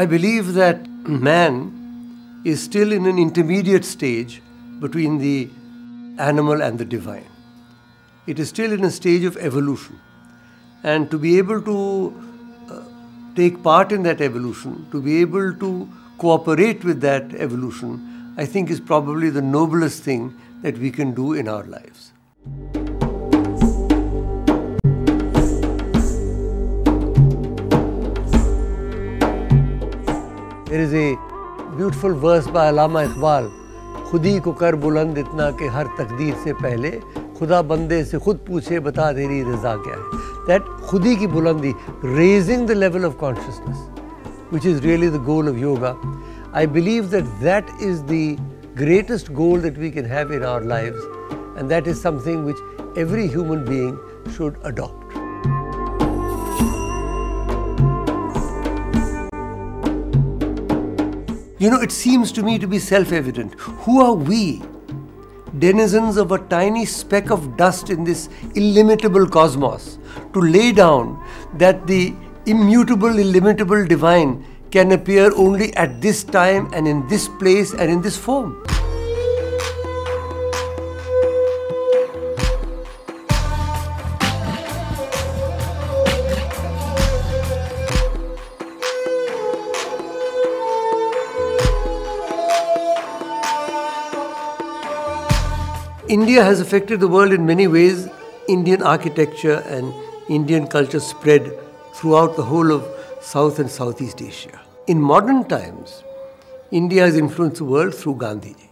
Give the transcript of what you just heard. I believe that man is still in an intermediate stage between the animal and the divine. It is still in a stage of evolution. And to be able to take part in that evolution, to be able to cooperate with that evolution, I think is probably the noblest thing that we can do in our lives. There is a beautiful verse by Allama Iqbal, Khudi ko kar buland itna ke har takdeer se pehle, Khuda bande se khud pooche bata teri raza kya hai. That Khudi ki bulandi, raising the level of consciousness, which is really the goal of yoga. I believe that that is the greatest goal that we can have in our lives, and that is something which every human being should adopt. You know, it seems to me to be self-evident. Who are we, denizens of a tiny speck of dust in this illimitable cosmos, to lay down that the immutable, illimitable divine can appear only at this time and in this place and in this form? India has affected the world in many ways. Indian architecture and Indian culture spread throughout the whole of South and Southeast Asia. In modern times, India has influenced the world through Gandhiji.